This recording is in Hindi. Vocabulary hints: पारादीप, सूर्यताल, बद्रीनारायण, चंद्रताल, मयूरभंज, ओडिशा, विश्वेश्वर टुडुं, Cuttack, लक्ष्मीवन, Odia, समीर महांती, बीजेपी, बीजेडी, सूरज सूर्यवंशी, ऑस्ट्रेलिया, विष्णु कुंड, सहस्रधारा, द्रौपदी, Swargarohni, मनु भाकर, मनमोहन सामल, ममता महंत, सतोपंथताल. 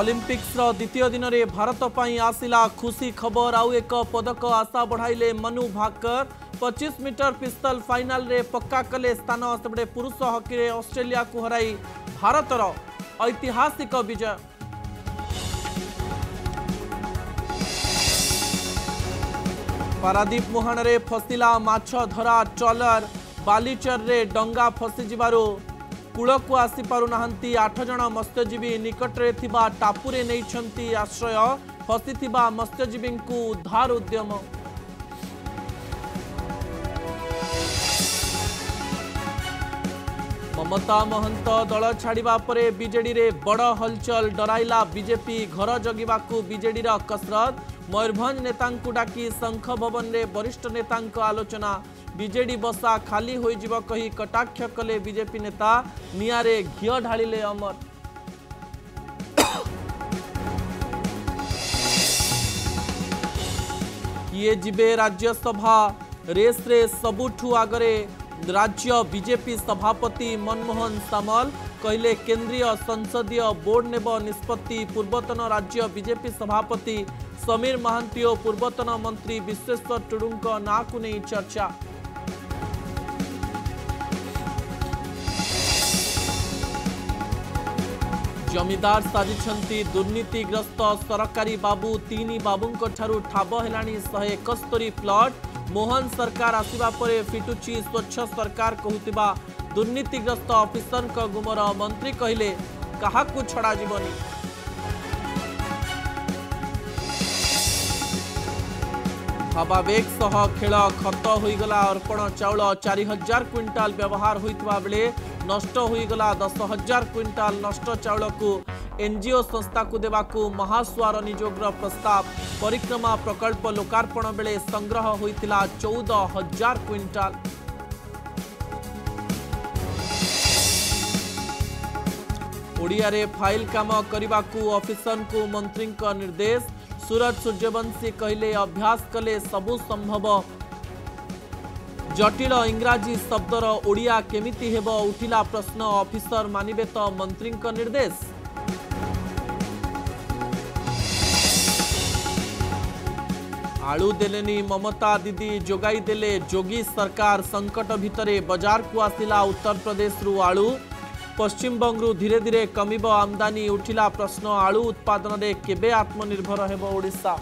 ओलंपिक्स द्वितीय दिन रे भारत पाई आसिला खुशी खबर। आउ एक पदक आशा बढ़ाइले मनु भाकर। 25 metre pistol final रे पक्का कले स्थान। से पुरुष हॉकी रे ऑस्ट्रेलिया को हराई भारतर ऐतिहासिक विजय। पारादीप मुहाण रे फसिला माछ धरा ट्रॉलर। बालीचर रे डंगा फसिजिबारो कूलकू आसी पारुनाहंती 8 जण मत्स्यजीवी। निकटरे थिबा टापुरे नेइछंती आश्रय। फसिथिबा मत्स्यजीवींकू उद्धार उद्यम। ममता महंत दल छाड़िबा परे बीजेडी रे बड़ हलचल। डराइला बीजेपी घर जगिबाकू बीजेडी रा कसरत। मयूरभंज नेतांकू डाकी संघ भवन रे वरिष्ठ नेतांक आलोचना। बीजेडी बसा खाली होई जिवो कही कटाक्ष कले बीजेपी नेता। नियारे घियो ढालिले अमर। ये जिबे राज्यसभा रेस रे सबुठू आगरे राज्य बीजेपी सभापति मनमोहन सामल। कहले केंद्रीय संसदीय बोर्ड नेब निष्पत्ति। पूर्वतन राज्य बीजेपी सभापति समीर महांती और पूर्वतन मंत्री विश्वेश्वर टुडुंक ना को नहीं चर्चा। जमीदार साजिशंती दुर्नीतिग्रस्त सरकारी बाबू। 3 बाबूंक ठारू ठाब हेलानी 171 प्लट। मोहन सरकार आसिबा परे फिटुची स्वच्छ सरकार कहूतिबा दुर्नीतिग्रस्त अफिसर का गुमर। मंत्री कहले कहा को छड़ा जीवनी। हवाबेग सह खेल खत होईगला अर्पण चाउल। 4000 क्विंटाल व्यवहार होईतबा बेले नष्ट होईगला 10,000 क्विंटाल। नष्ट चाउल को एनजीओ संस्था को देवाकू महास्वार निजोगर प्रस्ताव। परिक्रमा प्रकल्प लोकार्पण बेले संग्रह होईतिला 14,000 क्विंटाल। ओडिया रे फाइल काम करिबाकू ऑफिसर को मंत्री का निर्देश। सूरज सूर्यवंशी कहले अभ्यास कले सबु संभव। जटिल इंग्राजी शब्दर ओडिया केमिति हेब उठिला प्रश्न। ऑफिसर मानिबे तो मंत्री का निर्देश। आलू देलेनी ममता दीदी जोगाई देले जोगी सरकार। संकट भितरे बाजार को आसिला उत्तर प्रदेश रु आलू। पश्चिम बंगरू धीरे धीरे कमिबो आमदानी। उठिला प्रश्न आलू उत्पादन रे केबे आत्मनिर्भर हेबो ओडिशा।